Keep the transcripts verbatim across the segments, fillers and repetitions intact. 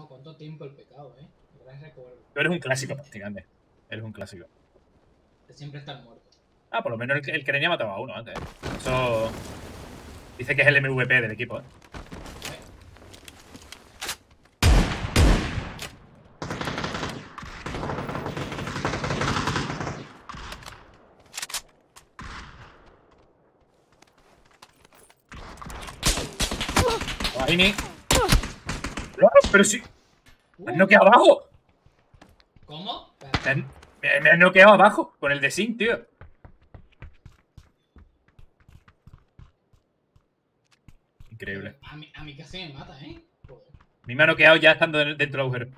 No, cuánto tiempo el pecado, ¿eh? Gran recuerdo. Pero eres un clásico, prácticamente. Eres un clásico. Que siempre están muertos. Ah, por lo menos el, el Crenia mataba a uno antes. Eso... Dice que es el M V P del equipo, ¿eh? Guarini. Pero sí. Me han noqueado abajo. ¿Cómo? Me han, me, me han noqueado abajo con el de Sin, tío. Increíble. A mí, a mí casi me mata, ¿eh? Joder. A mí me ha noqueado ya estando dentro del agujero.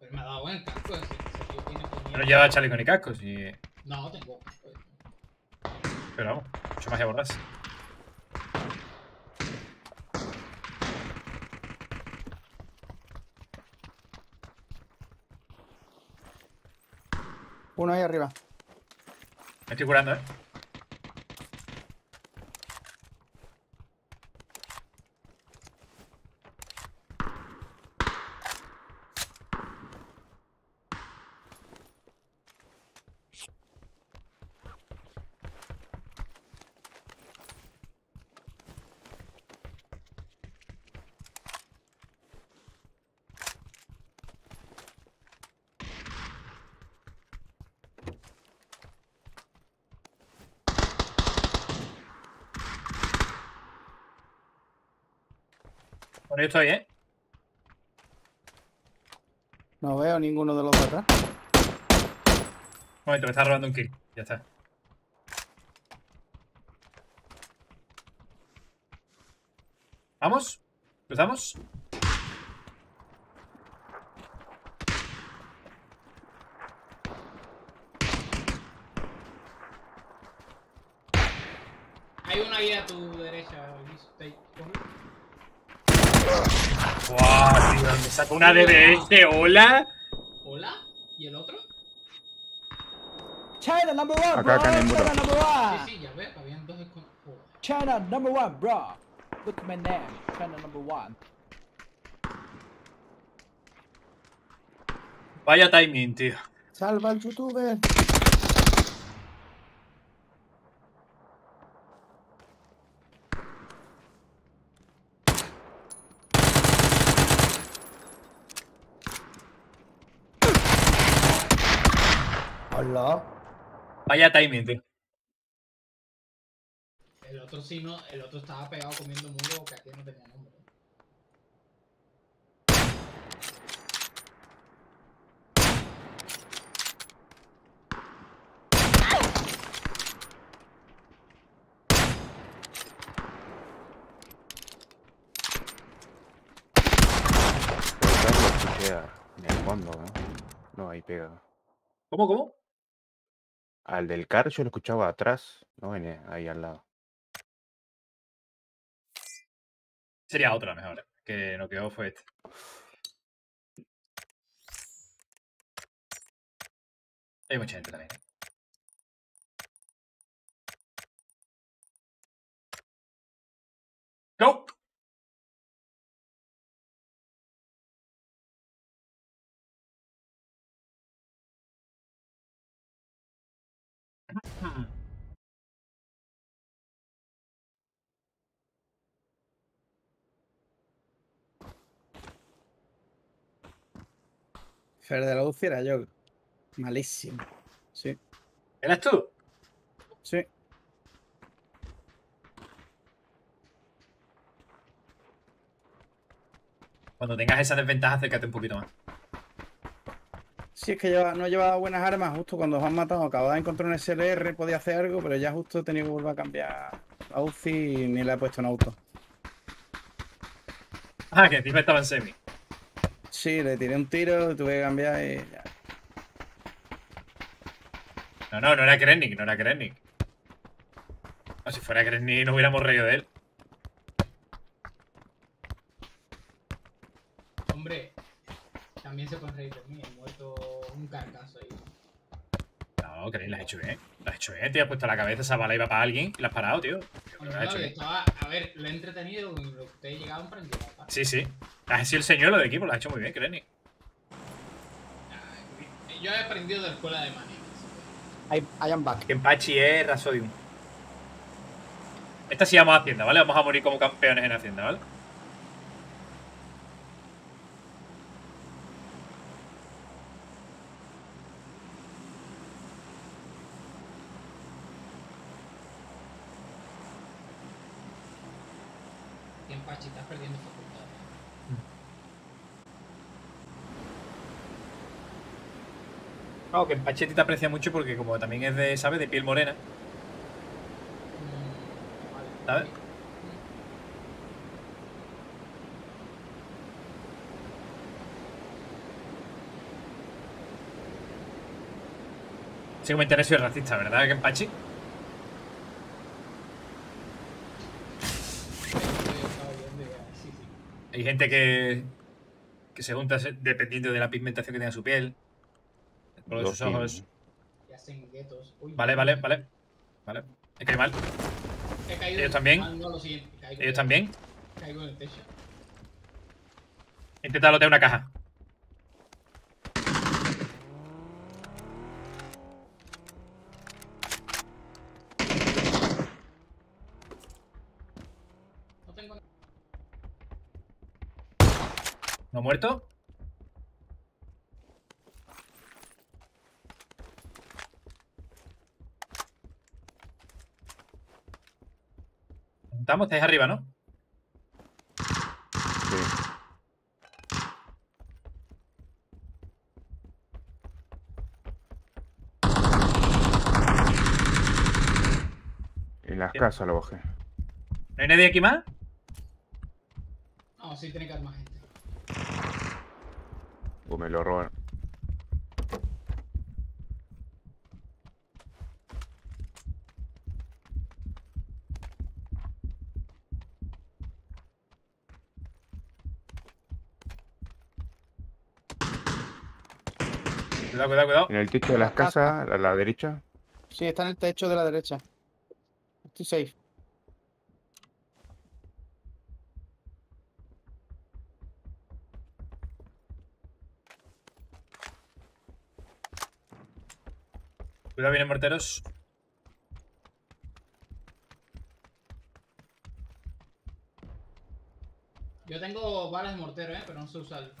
Pero me ha dado buen casco. Ese, ese tío tiene no lleva chaleco ni casco. Si... No, tengo. Pero vamos, mucho más de borrarse. Uno ahí arriba. Me estoy curando, ¿eh? Bueno, yo estoy, ¿eh? No veo ninguno de los de atrás. Un momento, me está robando un kill. Ya está. ¿Vamos? ¿Cruzamos? Hay uno ahí a tu derecha, Luis. ¡Guau, tío! Me sacó una D B S. ¡Hola! ¿Hola? ¿Y el otro? China number one, bro. Acá, en China number one. Sí, sí, ya ves. Habían dos desconocidos. China number one, bro. Look at my name. China number one. Vaya timing, tío. Salva al youtuber. Hola. Vaya timing, tío. El otro sí no, el otro estaba pegado comiendo muro que aquí no tenía nombre. Ni el fondo, ¿no? No, ahí pega. ¿Cómo, cómo? Al del car yo lo escuchaba atrás, no venía ahí al lado. Sería otra mejor, que no quedó fue este. Hay mucha gente también. ¡Go! Fer de la U C era yo. Malísimo. Sí. ¿Eras tú? Sí. Cuando tengas esa desventaja, acércate un poquito más. Sí, es que lleva, no llevaba buenas armas. Justo cuando os han matado, acababa de encontrar un S L R, podía hacer algo, pero ya justo he tenido que volver a cambiar la U C I y ni la he puesto en auto. Ah, que encima estaba en semi. Sí, le tiré un tiro, tuve que cambiar y ya. No, no, no era Krennic, no era Krennic. No, si fuera Krennic no hubiéramos reído de él. Hombre, también se pueden reír de mí, he muerto un carcazo ahí. No, Krennic, las has hecho bien. Las has hecho bien, tío. Has puesto la cabeza, esa bala iba para alguien y la has parado, tío. Bueno, no, has hecho bien. Estaba, a ver, lo he entretenido, lo que ustedes llegaban para entrar. Sí, sí. Así el señuelo de equipo lo ha hecho muy bien, Krennic. Yo he aprendido de la escuela de Manning. I, I am back. Kenpachi es Rasodium. Esta sí vamos a Hacienda, ¿vale? Vamos a morir como campeones en Hacienda, ¿vale? Kenpachi, estás perdiendo facultad. No, que en Pachetti te aprecia mucho porque como también es de, ¿sabes? De piel morena. ¿Sabes? Sí, como interés soy racista, ¿verdad, Kenpachi? Hay gente que, que se junta dependiendo de la pigmentación que tenga su piel. Por los ojos. Y hacen guetos. Uy, vale, vale, vale. Vale. He caído mal. He caído. Ellos también. Mal, no, lo siguiente. Caigo. Ellos también. Caigo en el techo. Intenta lotear una caja. No tengo nada. ¿No ha muerto? Estamos, estáis arriba, ¿no? Sí. Y las sí. Casas lo bajé. ¿No hay nadie aquí más? No, sí, tiene que haber más gente. O me lo roban. Cuidado, cuidado, cuidado. En el techo de las casas, a la derecha. Sí, está en el techo de la derecha. Estoy safe. Cuidado, vienen morteros. Yo tengo balas de mortero, eh, pero no sé usarlo.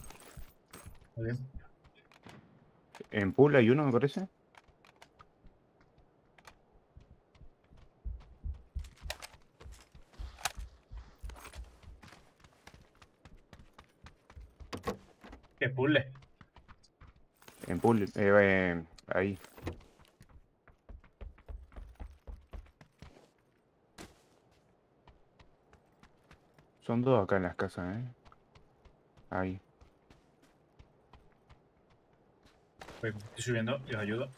Muy bien. En pool hay uno, me parece. ¿Qué puzzle? En pool, eh, eh, ahí. Son dos acá en las casas, eh. Ahí. Estoy subiendo y os ayudo.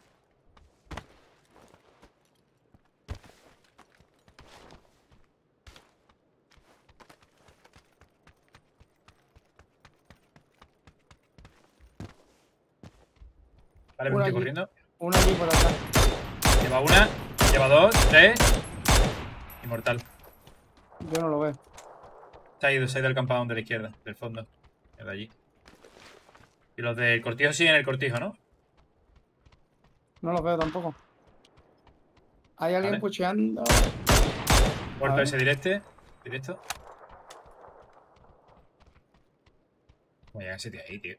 Vale, me estoy corriendo. Una aquí por acá. Lleva una, lleva dos, tres. Inmortal. Yo no lo veo. Se ha ido, se ha ido al campadón de la izquierda, del fondo. El de allí. Y los del cortijo siguen el cortijo, ¿no? No los veo tampoco. Hay alguien vale. Pucheando. Muerto ese directo. Directo. Voy a llegar ese tío ahí, tío.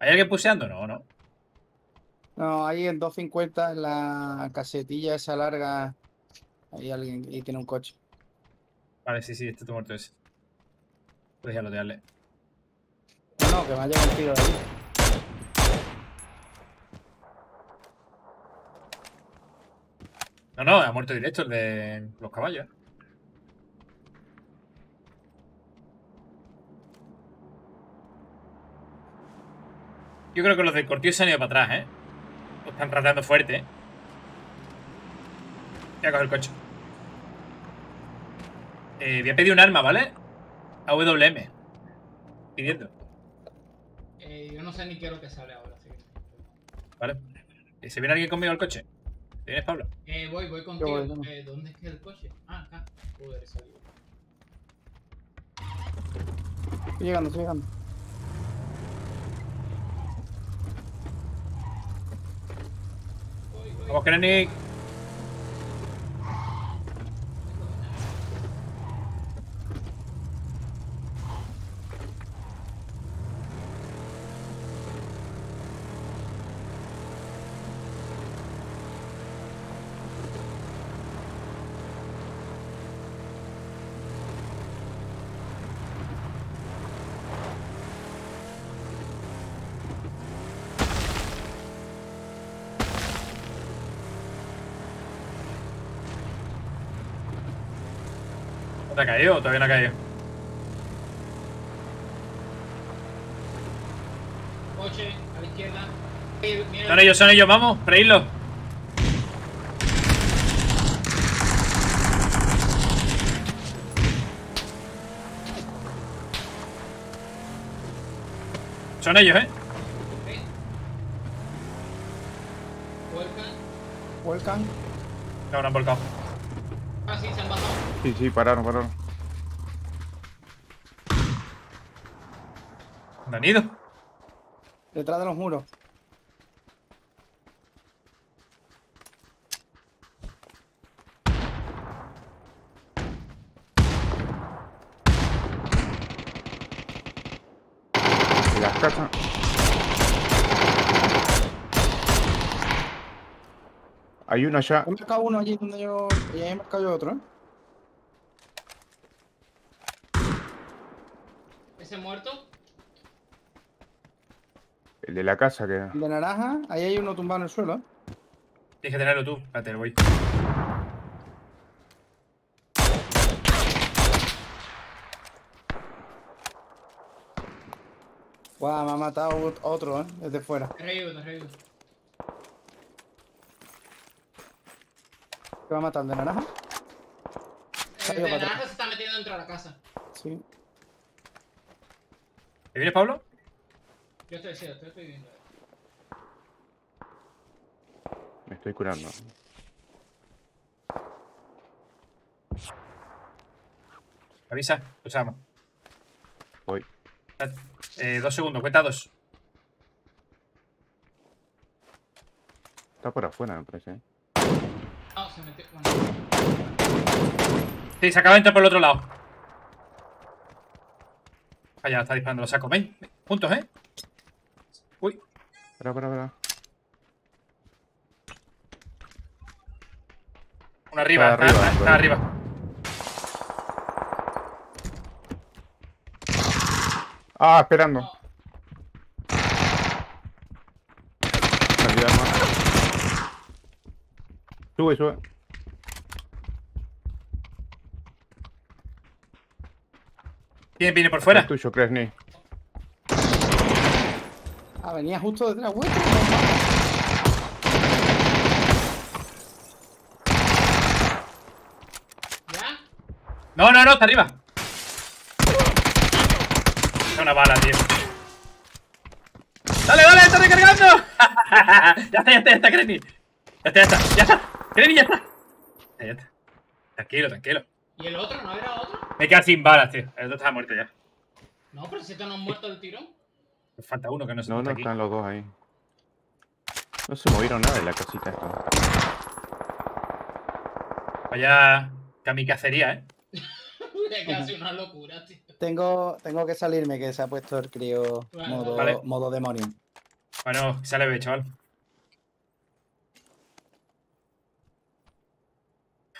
¿Hay alguien pucheando? No, no. No, ahí en dos cincuenta, en la casetilla esa larga. Hay alguien y tiene un coche. Vale, sí, sí, este está muerto ese. Puedes ya lotearle. No, que me ha llegado un tiro de ahí. No, no, ha muerto directo el de los caballos. Yo creo que los del Cortillo se han ido para atrás, ¿eh? Lo están rateando fuerte, ¿eh? Voy a coger el coche. Eh, voy a pedir un arma, ¿vale? A W M. Pidiendo. Yo no sé ni qué es lo que sale ahora, así que... Vale. ¿Se viene alguien conmigo al coche? ¿Tienes, Pablo? Eh, voy, voy contigo. Voy, eh, ¿Dónde es que es el coche? Ah, acá. Joder, salió. Estoy llegando, estoy llegando. Voy, voy. Vamos, Krennic. ¿Te ha caído o todavía no ha caído? Coche, a la izquierda. Eh, son ellos, son ellos, vamos, freírlos. Son ellos, eh. Okay. Volcan. Volcan. No habrán volcado. Ah, sí, se han bajado. Sí, sí, pararon, pararon. ¿Dónde han ido? Detrás de los muros. Y las casas. Hay uno allá. He marcado uno allí donde yo. Y ahí he marcado yo otro, ¿eh? ¿Ese muerto? El de la casa que... El de naranja, ahí hay uno tumbado en el suelo. Tienes que tenerlo tú, espérate, lo voy. Guau, me ha matado otro, eh, desde fuera. Rey uno, rey uno. ¿Qué va a matar? ¿El de naranja? El de naranja se está metiendo dentro de la casa. Sí. ¿Te vienes, Pablo? Yo estoy ciego, te estoy viendo. Me estoy curando. Avisa, escuchamos. Voy. Eh, dos segundos, cuenta dos. Está por afuera, me parece. Ah, se metió. Bueno. Sí, se acaba de entrar por el otro lado. Allá está disparando, lo saco. Ven, ven, juntos, ¿eh? Uy. Espera, espera, espera. Uno arriba, está arriba. Está, está arriba. Ah, esperando. No. Sube, sube. ¿Quién viene por fuera? Es tuyo, Kresny. Ah, venía justo detrás, güey. ¿Ya? No, no, no, está arriba. Es una bala, tío. ¡Dale, dale! ¡Está recargando! Ya está, ya está, ya está, Kresny. Ya está, ya está, ya está. Kresny, ya está. Ya está. Tranquilo, tranquilo. ¿Y el otro? ¿No era otro? Me queda sin balas, tío. El otro está muerto ya. No, pero si este no ha muerto el tirón. Me falta uno que no se mueve. No, no están los dos ahí. No se movieron nada en la casita esta. Vaya kamikazería, eh. Es casi una locura, tío. Tengo, tengo que salirme, que se ha puesto el crío bueno, modo, vale. modo demonio. Bueno, sale B, chaval.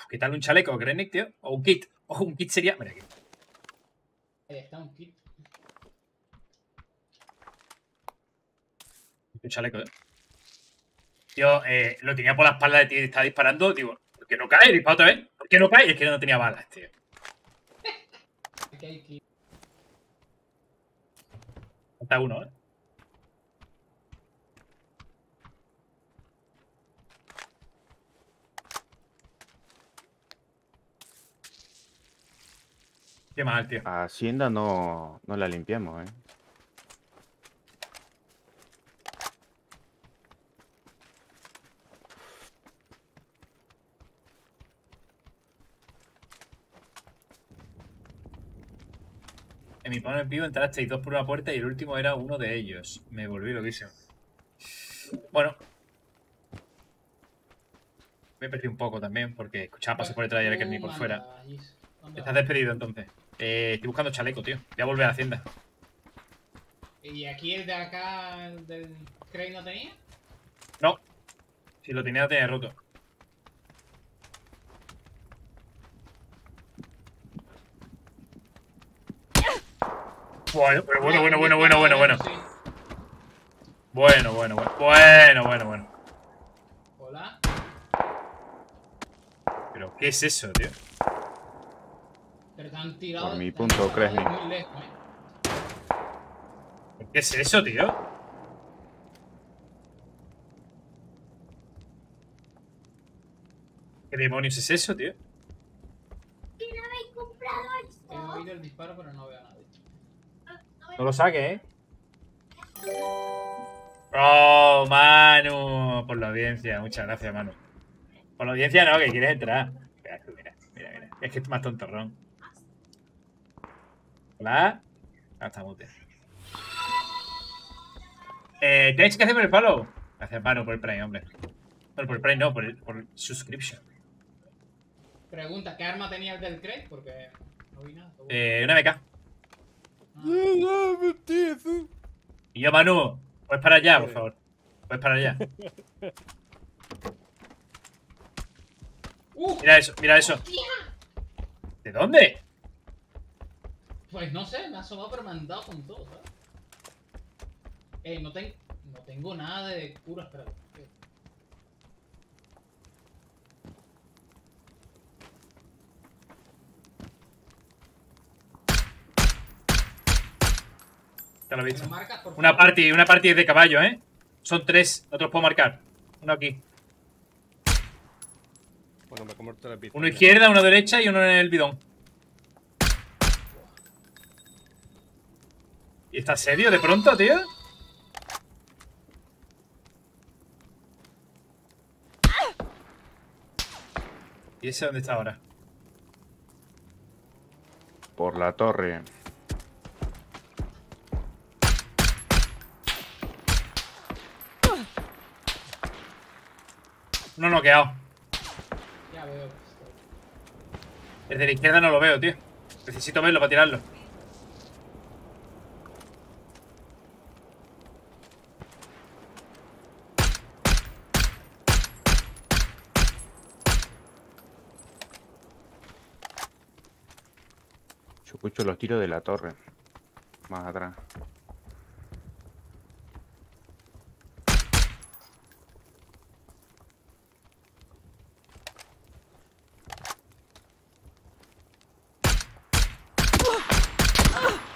Quitarle un chaleco, Krennic, tío. O un kit. O un kit sería. Mira aquí. Ahí está un kit. Un chaleco, eh. Tío, eh, lo tenía por la espalda de ti y estaba disparando. Digo, ¿por qué no cae? Dispara otra vez. ¿Por qué no cae? Y es que no tenía balas, tío. Aquí hay kit. Falta uno, eh. Qué mal, tío. A Hacienda no, no la limpiamos, eh. En mi plan en vivo entrasteis dos por una puerta y el último era uno de ellos. Me volví loquísimo. Bueno. Me perdí un poco también porque escuchaba pasos por detrás y había que venir por fuera. Estás despedido entonces. Eh, estoy buscando chaleco, tío. Voy a volver a la hacienda. ¿Y aquí el de acá del crane no tenía? No. Si lo tenía, lo tenía roto. Bueno, pero bueno, bueno, bueno, bueno, bueno, bueno. Bueno, bueno, bueno, bueno, bueno, bueno. Hola. Pero, ¿qué es eso, tío? Pero te han tirado. Por mi punto, Kremlin. ¿eh? ¿Qué es eso, tío? ¿Qué demonios es eso, tío? Y no habéis comprado esto. He oído el disparo, pero no veo nada. No lo saque, ¿eh? ¡Oh, Manu! Por la audiencia. Muchas gracias, Manu. Por la audiencia no, que quieres entrar. Mira, mira, mira. Es que es más tontorrón. ¿Hola? Ah, está mute. Eh, ¿tenéis que hacer por el follow? Gracias, Manu, por el Prime, hombre. Bueno, por el Prime no, por el, por el subscription. Pregunta, ¿qué arma tenía el del Craig? Porque no vi nada. Eh, una B K. Y yo, Manu, puedes para allá, por favor. Puedes para allá. Mira eso, mira eso. ¿De dónde? Pues no sé, me ha asomado pero me han dado con todo, ¿sabes? Eh, no, ten no tengo nada de cura, espera. Lo visto. Una party, una party de caballo, ¿eh? Son tres, otros puedo marcar. Uno aquí. Bueno, me convierto en la pista. Uno izquierda, uno derecha y uno en el bidón. ¿Y está serio de pronto, tío? ¿Y ese dónde está ahora? Por la torre. No, no, quedado. Ya veo. El de la izquierda no lo veo, tío. Necesito verlo para tirarlo. Yo escucho los tiros de la torre. Más atrás.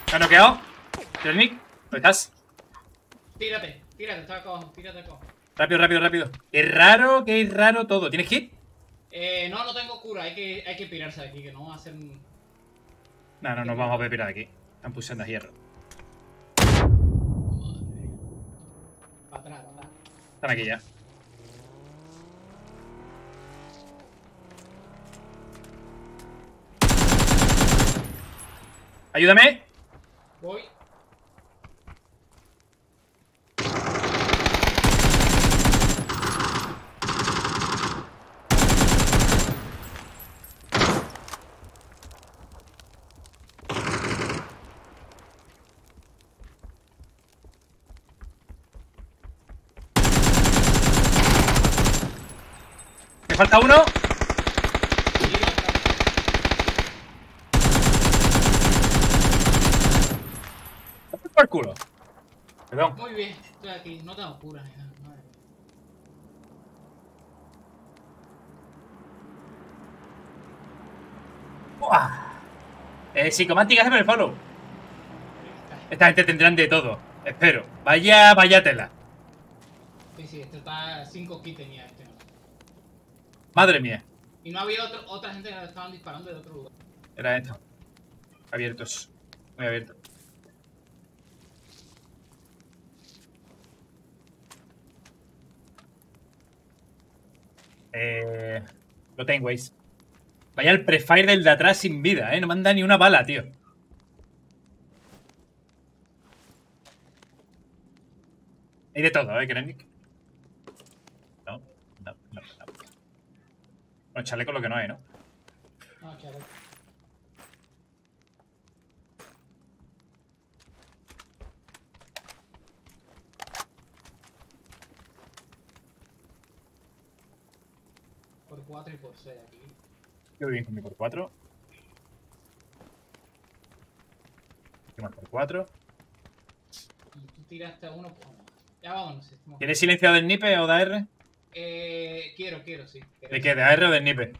¿Te has noqueado? ¿Telnic? ¿Dónde estás? Tírate, tírate, está acá abajo, tírate acá abajo. Rápido, rápido, rápido. Es raro, que es raro todo. ¿Tienes hit? Eh, no, no tengo cura, hay que, hay que pirarse de aquí, que no vamos a hacer... No, no, nos vamos a pirar de aquí. Están pulsando a hierro. Madre. Para atrás, para atrás. Están aquí ya. Ayúdame. Voy. Me falta uno. Por culo. Perdón. Muy bien, estoy aquí, no tengo cura. Madre. Eh, psicomática, hazme el follow. Esta gente tendrán de todo, espero. Vaya, vaya tela. Sí, sí, esto está cinco kills tenía este. Madre mía. Y no había otro, otra gente que estaban disparando de otro lugar. Era esto. Abiertos. Muy abiertos. Eh, lo tengo, ¿veis? Vaya el prefire del de atrás sin vida, ¿eh? No manda ni una bala, tío. Hay de todo, ¿eh, Krennic? No, no, no, no. Bueno, chaleco lo que no hay, ¿no? No, chaleco. Por cuatro y por seis aquí. Yo voy bien con mi por cuatro. ¿Qué más por cuatro? Tú tiraste a uno por uno. Ya vámonos. ¿Tienes silenciado el nipe o de A R? Eh, quiero, quiero, sí. Quiero. ¿De qué? ¿De A R o del nipe?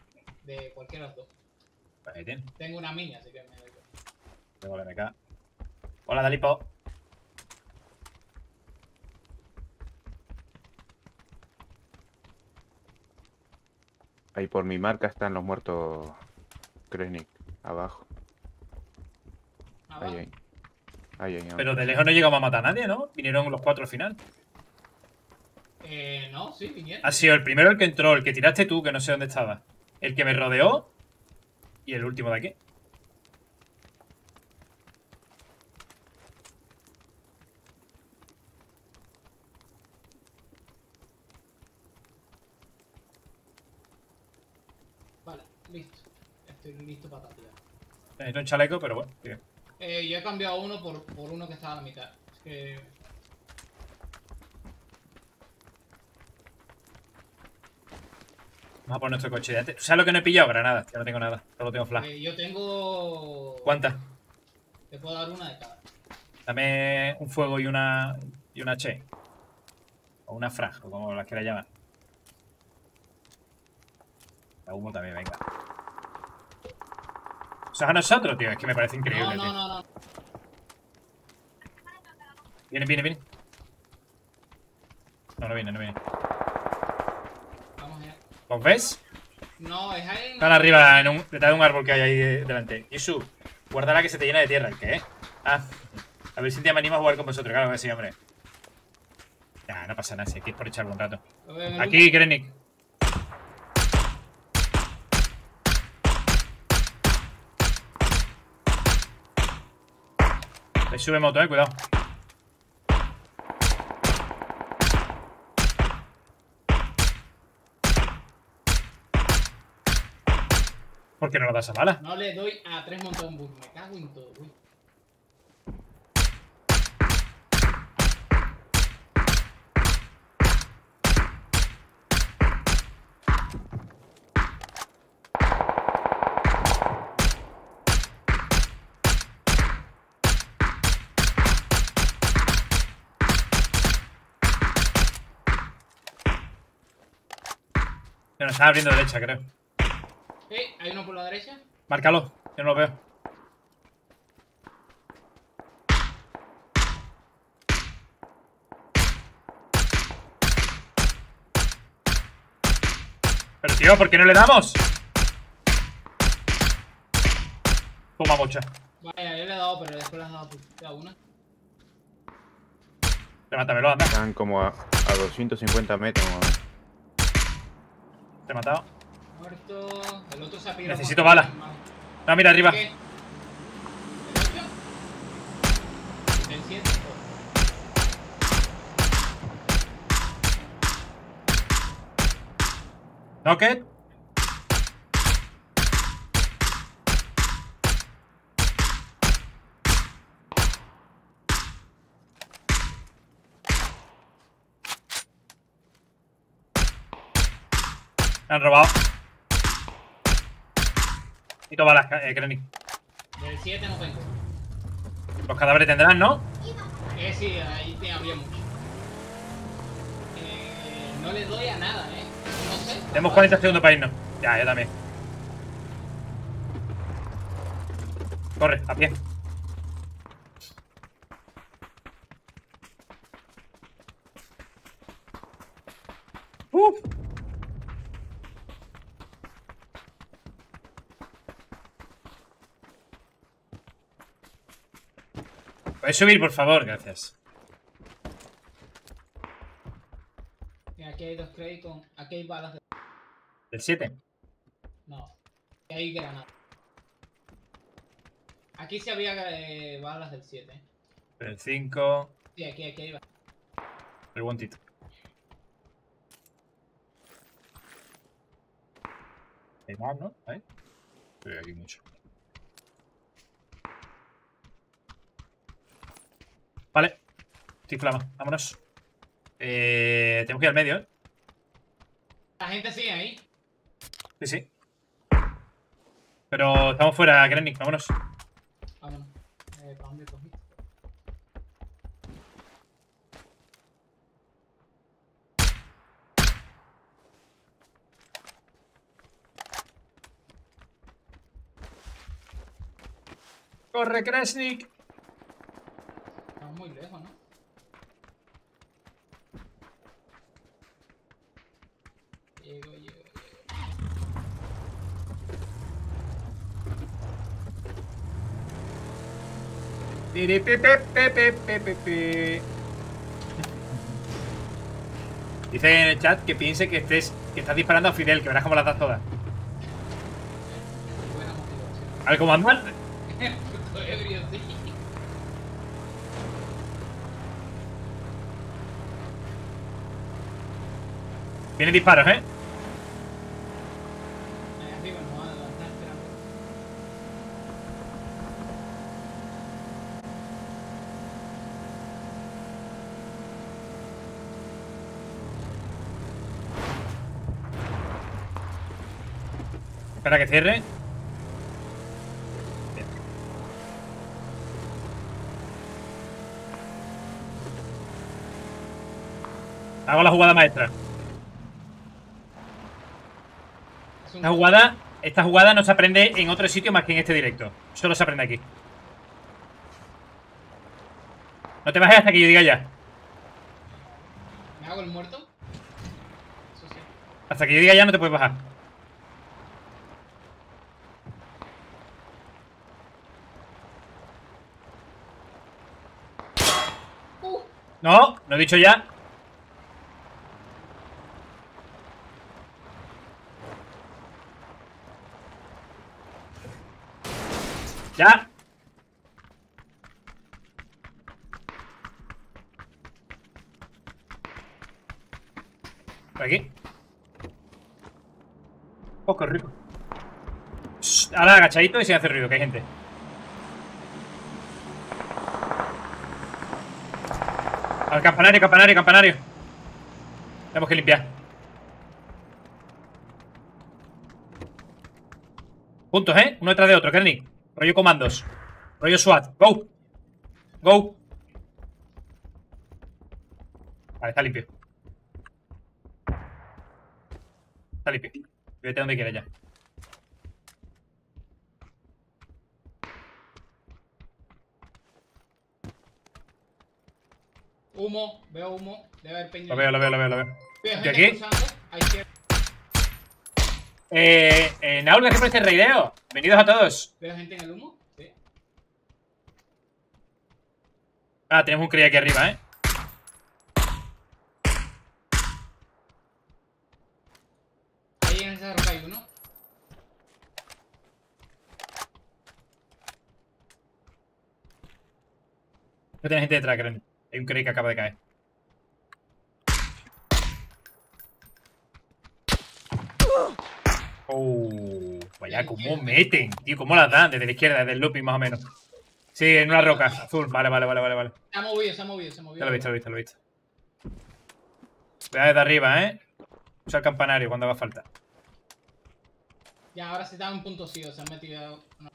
De cualquiera de los dos. Pues ahí tiene. Tengo una mini, así que me doy. Voy a volver acá. Hola, Dalipo. Ahí por mi marca están los muertos Krennic, abajo. ¿Abajo? Ahí, ahí. Ahí, ahí, ahí. Pero de lejos no llegamos a matar a nadie, ¿no? Vinieron los cuatro al final. Eh, no, sí, vinieron. Ha sido el primero el que entró, el que tiraste tú, que no sé dónde estaba. El que me rodeó y el último de aquí. Listo, estoy listo para tirar. Necesito un chaleco, pero bueno, tío. Eh, yo he cambiado uno por, por uno que estaba a la mitad. Es que... Vamos a poner nuestro coche de antes. ¿Sabes lo que no he pillado? Granadas, yo no tengo nada. Solo tengo flash. Eh, yo tengo... ¿Cuántas? Te puedo dar una de cada. Dame un fuego y una... y una H. O una frag, o como las quieras llamar. La humo también, venga. O sea, a nosotros, tío, es que me parece increíble, no, no, tío. No, no, no. Viene, viene, viene. No, no viene, no viene. Vamos allá. ¿Los ves? No, es ahí. Están arriba, en un, detrás de un árbol que hay ahí delante. Yusu, guárdala que se te llena de tierra, ¿qué? Ah, a ver si te me animo a jugar con vosotros, claro que sí, hombre. Nah, no pasa nada, si aquí es por echarlo un rato. Aquí, Krennic. Le sube moto, eh, cuidado. ¿Por qué no lo das a bala? No le doy a tres montón burro, me cago en todo, uy. Nos está abriendo derecha, creo. Sí, hay uno por la derecha. Márcalo, yo no lo veo. Pero tío, ¿por qué no le damos? Toma, bocha. Vaya, yo le he dado, pero después le has dado a una. Levántamelo, anda. Están como a, a doscientos cincuenta metros. Te he matado. Muerto. El otro se ha pirado. Necesito bala. No, mira, arriba. ¿El ocho? ¿El siete? ¿Knocket? Me han robado. Necesito balas, eh, Krennic. Del siete no tengo. Los cadáveres tendrán, ¿no? Eh, sí, ahí te habría mucho. Eh, no le doy a nada, ¿eh? No sé. Tenemos cuarenta segundos para irnos. Ya, yo también. Corre, a pie. Uff. ¿Puedes subir, por favor? Gracias. Aquí hay dos créditos. Aquí hay balas de... ¿Del siete? No. Aquí hay granadas. Aquí sí había eh, balas del siete. Del cinco. Sí, aquí, aquí hay balas. I want it. Hay más, ¿no? ¿Eh? Sí, aquí mucho. Vale. Te inflama. Vámonos. Eh, tenemos que ir al medio, ¿eh? La gente sigue ahí. Sí, sí. Pero estamos fuera, Krennic. Vámonos. Vámonos. Eh, ¿para dónde cogí? ¡Corre, Krennic! Estamos muy lejos, ¿no? Llego, llego, llego. Dice en el chat que piense que estés que estás disparando a Fidel, que verás cómo las das todas. Al comandante. Vienen disparos, ¿eh? Espera que cierre. Bien. Hago la jugada maestra. Esta jugada, esta jugada no se aprende en otro sitio más que en este directo. Solo se aprende aquí. No te bajes hasta que yo diga ya. ¿Me hago el muerto? Eso sí. Hasta que yo diga ya no te puedes bajar. Uh. No, lo he dicho ya. ¡Ya! Por aquí. Oh, qué rico. Shh, ahora agachadito y sin hacer ruido, que hay gente. Al campanario, campanario, campanario. Tenemos que limpiar. Juntos, ¿eh? Uno detrás de otro, Krennic. Rollo comandos. Rollo SWAT. ¡Go! ¡Go! Vale, está limpio. Está limpio. Vete donde quieras ya. Humo. Veo humo. Debe haber peña. Lo veo, lo veo, lo veo, lo veo. ¿Y aquí? Eh, eh, Naul, gracias por este raideo. Bienvenidos a todos. ¿Veo gente en el humo? Sí. Ah, tenemos un cría aquí arriba, ¿eh? Ahí en esa roca hay uno. No tiene gente detrás, creo. Hay un cría que acaba de caer. Oh, vaya, cómo meten, tío, cómo las dan, desde la izquierda, desde el looping más o menos. Sí, en una roca, azul, vale, vale, vale, vale. Se ha movido, se ha movido, se ha movido. Te lo he visto, lo he visto, lo he visto. Vea desde arriba, ¿eh? Usa el campanario cuando haga falta. Ya, ahora se da un punto sí, o se han metido... No.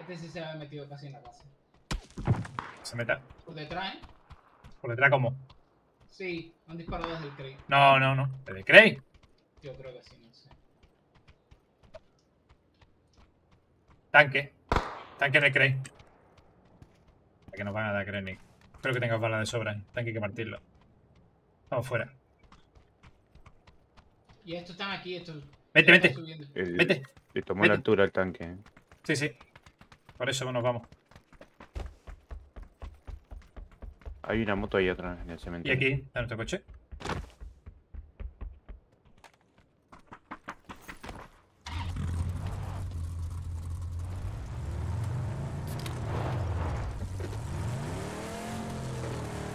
Este sí se había metido casi en la casa. Se meta. ¿Por detrás, eh? ¿Por detrás cómo? Sí, han disparado desde el Cray. No, no, no. ¿Desde el Cray? Yo creo que sí, no sé. Tanque. Tanque en el Cray. ¿A que nos van a dar, Krennic? Creo que tengas balas de sobra. Tanque hay que partirlo. Estamos fuera. Y estos están aquí, estos... Vete, vete. El, vete. Le tomó la altura el tanque, ¿eh? Sí, sí. Por eso nos vamos. Hay una moto ahí atrás en el cementerio. ¿Y aquí? ¿Está nuestro coche?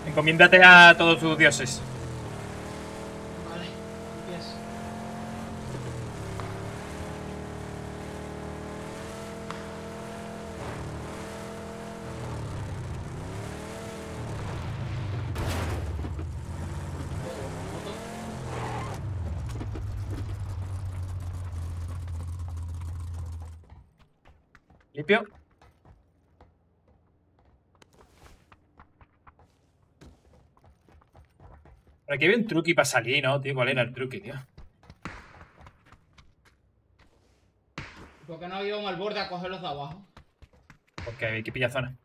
Encomiéndate a todos tus dioses. Vale, gracias. Limpio. Por aquí había un truqui para salir, ¿no, tío? ¿Cuál era el truqui, tío? ¿Por qué no íbamos al borde a cogerlos de abajo? Porque hay que pillar zona.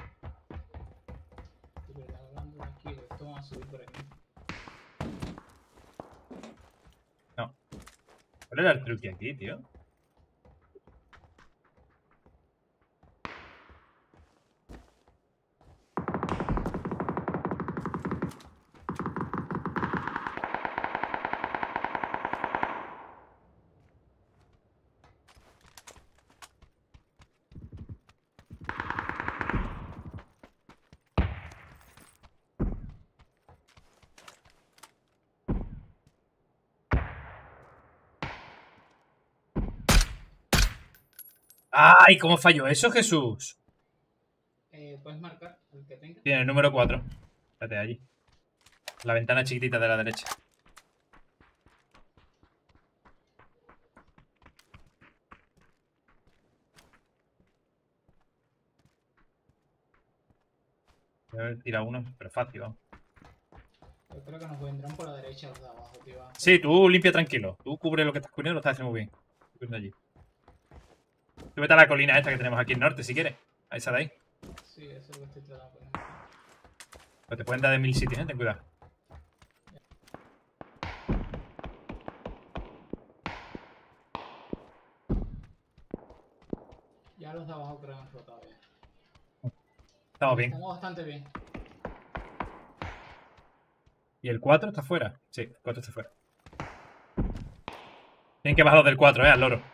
No. ¿Cuál era el truqui aquí, tío? ¡Ay! ¿Cómo falló eso, Jesús? Eh, puedes marcar el que tenga. Tiene el número cuatro. Espérate, allí. La ventana chiquitita de la derecha. Voy a haber tirado uno, pero fácil, vamos. Yo creo que nos vendrán por la derecha los de abajo, tío. Sí, tú limpia tranquilo. Tú cubre lo que estás cubriendo, lo estás haciendo muy bien. Cubriendo allí. Tú vete a la colina esta que tenemos aquí al norte, si quieres. A esa de ahí. Sí, eso es lo que estoy tratando. Pero te pueden dar de mil sitios, ¿eh? Ten cuidado. Ya los de abajo creo que han flotado bien. Estamos bien. Estamos bastante bien. ¿Y el cuatro está fuera? Sí, el cuatro está fuera. Tienen que bajar los del cuatro, ¿eh? Al loro.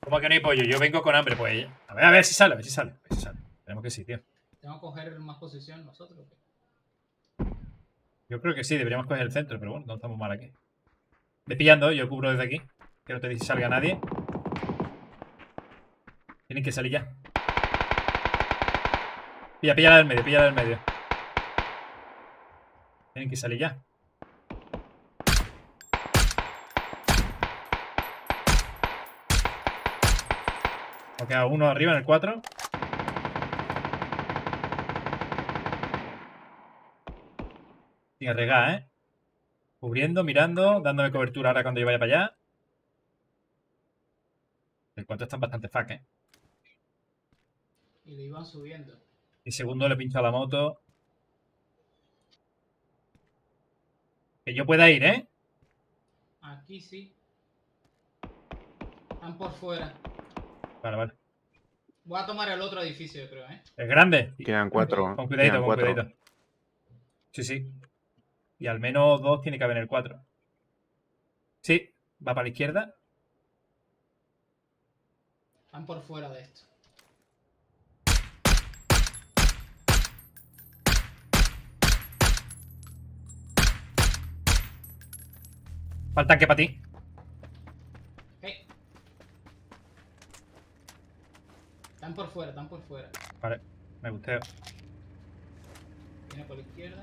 ¿Cómo que no hay pollo? Yo vengo con hambre, pues. A ver, a ver si sale, a ver si sale. A ver si sale. Tenemos que sí, tío. ¿Tenemos que coger más posición nosotros? Yo creo que sí, deberíamos coger el centro, pero bueno, no estamos mal aquí. Ve pillando, yo cubro desde aquí. Que no te dice salga nadie. Tienen que salir ya. Pilla, pilla la del medio, pilla la del medio. Tienen que salir ya. Ok, uno arriba en el cuatro. Sin arriesgar, ¿eh? Cubriendo, mirando, dándome cobertura ahora cuando yo vaya para allá. El cuatro está bastante fuck, ¿eh? Y le iban subiendo. Y segundo le pincho a la moto. Que yo pueda ir, ¿eh? Aquí sí. Están por fuera. Vale, vale. Voy a tomar el otro edificio, yo creo, ¿eh? Es grande. Quedan cuatro. Con cuidadito, con cuatro. Cuidadito. Sí, sí. Y al menos dos tiene que haber en el cuatro. Sí, va para la izquierda. Están por fuera de esto. Faltan que para ti. Están por fuera, están por fuera. Vale, me gusteo. Viene por la izquierda.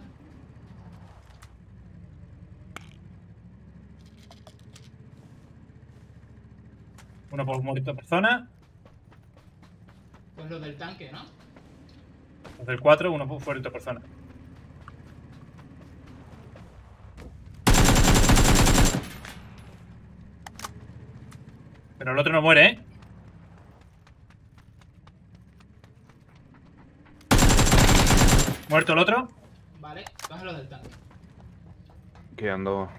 Uno por muerto por zona. Pues los del tanque, ¿no? Los del cuatro, uno por muerto por zona. Pero el otro no muere, ¿eh? ¿Muerto el otro? Vale, coge los del tanque. Quedan dos.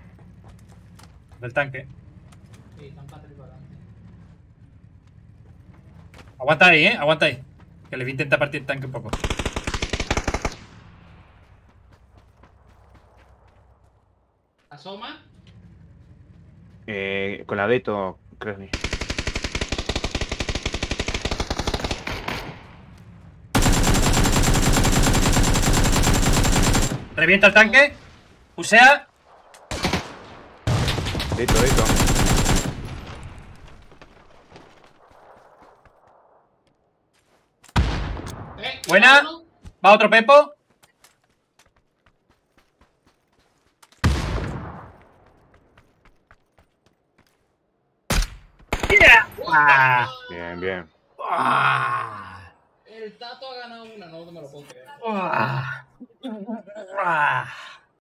¿Del tanque? Sí, están para atrás y para adelante. Aguanta ahí, eh. Aguanta ahí. Que les voy a intentar partir el tanque un poco. ¿Asoma? Eh, con la Deto, Kresny. Revienta el tanque. Usea. Deto, Deto. Eh, buena. No. Va otro Pepo. Ah, bien, bien. Ah, el Tato ha ganado una, no, no me lo puedo creer. Ah, ah, ah.